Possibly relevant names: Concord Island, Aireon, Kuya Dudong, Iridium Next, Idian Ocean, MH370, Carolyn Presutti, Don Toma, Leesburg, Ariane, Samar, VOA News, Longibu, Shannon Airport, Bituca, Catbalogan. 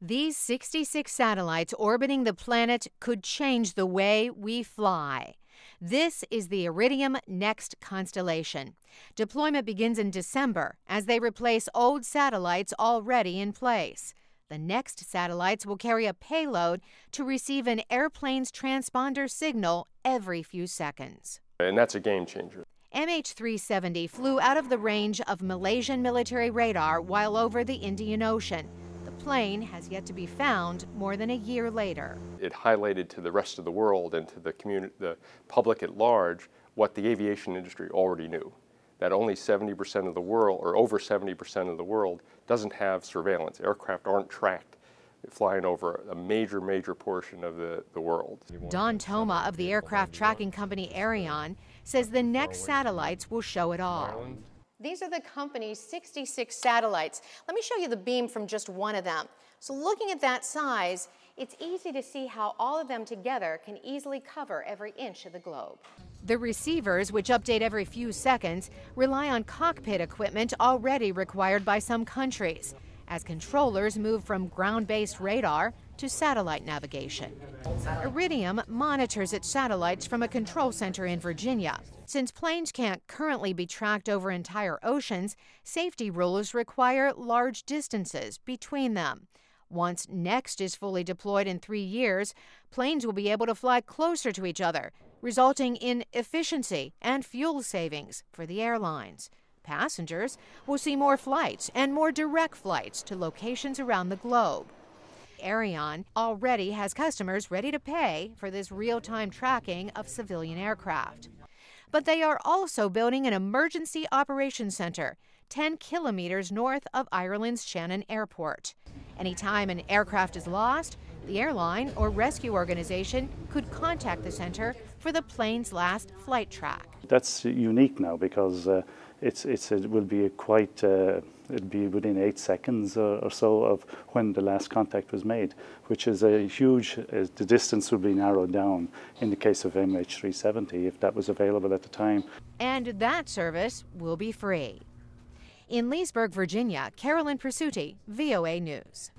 These 66 satellites orbiting the planet could change the way we fly. This is the Iridium Next constellation. Deployment begins in December as they replace old satellites already in place. The next satellites will carry a payload to receive an airplane's transponder signal every few seconds. And that's a game changer. MH370 flew out of the range of Malaysian military radar while over the Indian Ocean. The plane has yet to be found more than a year later. It highlighted to the rest of the world and to the public at large what the aviation industry already knew, that only 70% of the world, or over 70% of the world, doesn't have surveillance. Aircraft aren't tracked flying over a major, major portion of the world. Don Toma of the aircraft tracking company Aireon says the next satellites will show it all. These are the company's 66 satellites. Let me show you the beam from just one of them. So looking at that size, it's easy to see how all of them together can easily cover every inch of the globe. The receivers, which update every few seconds, rely on cockpit equipment already required by some countries, as controllers move from ground-based radar to satellite navigation. Iridium monitors its satellites from a control center in Virginia. Since planes can't currently be tracked over entire oceans, safety rules require large distances between them. Once Next is fully deployed in 3 years, planes will be able to fly closer to each other, resulting in efficiency and fuel savings for the airlines. Passengers will see more flights and more direct flights to locations around the globe. Ariane already has customers ready to pay for this real-time tracking of civilian aircraft. But they are also building an emergency operations center 10 kilometers north of Ireland's Shannon Airport. Anytime an aircraft is lost, the airline or rescue organization could contact the center for the plane's last flight track. That's unique now because it will be it'd be within 8 seconds or so of when the last contact was made, which is a huge, the distance would be narrowed down in the case of MH370 if that was available at the time. And that service will be free. In Leesburg, Virginia, Carolyn Presutti, VOA News.